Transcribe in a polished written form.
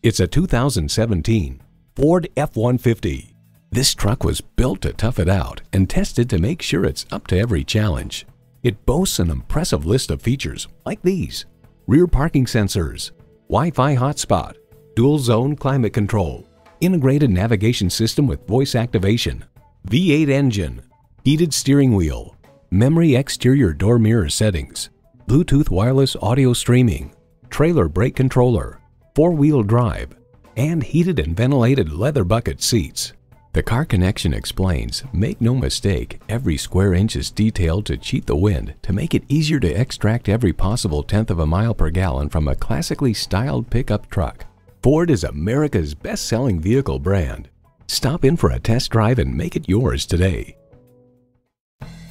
It's a 2017 Ford F-150. This truck was built to tough it out and tested to make sure it's up to every challenge. It boasts an impressive list of features like these: rear parking sensors, Wi-Fi hotspot, dual zone climate control, integrated navigation system with voice activation, V8 engine, heated steering wheel, memory exterior door mirror settings, Bluetooth wireless audio streaming, trailer brake controller, four-wheel drive, and heated and ventilated leather bucket seats. The Car Connection explains, make no mistake, every square inch is detailed to cheat the wind to make it easier to extract every possible 1/10 of a mile per gallon from a classically styled pickup truck. Ford is America's best-selling vehicle brand. Stop in for a test drive and make it yours today.